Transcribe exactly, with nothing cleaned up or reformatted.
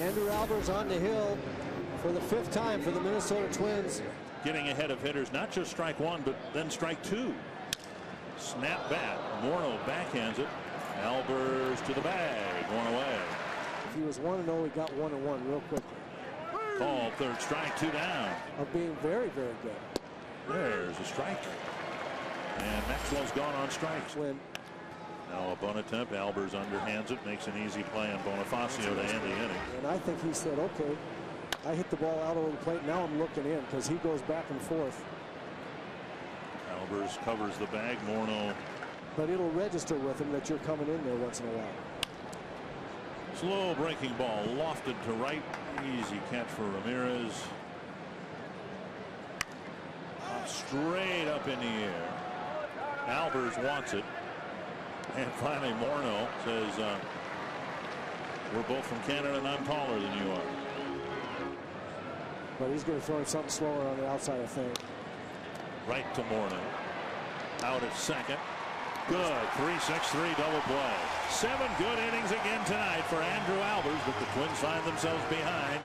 Andrew Albers on the hill for the fifth time for the Minnesota Twins. Getting ahead of hitters, not just strike one, but then strike two. Snap bat. Morneau backhands it. Albers to the bag. One away. If he was one and oh, he got one and one real quickly. Call, third strike, two down. Of being very, very good. There's a strike. And Maxwell's gone on strikes. Win. Now a bunt attempt. Albers underhands it, makes an easy play on Bonifacio to end the inning. And I think he said, okay, I hit the ball out over the plate. Now I'm looking in, because he goes back and forth. Albers covers the bag. Morneau. But it'll register with him that you're coming in there once in a while. Slow breaking ball lofted to right. Easy catch for Ramirez. Straight up in the air. Albers wants it. And finally Morneau says, uh, we're both from Canada and I'm taller than you are. But he's going to throw something slower on the outside, I think. Right to Morneau. Out at second. Good. three six three double play. Seven good innings again tonight for Andrew Albers, but the Twins find themselves behind.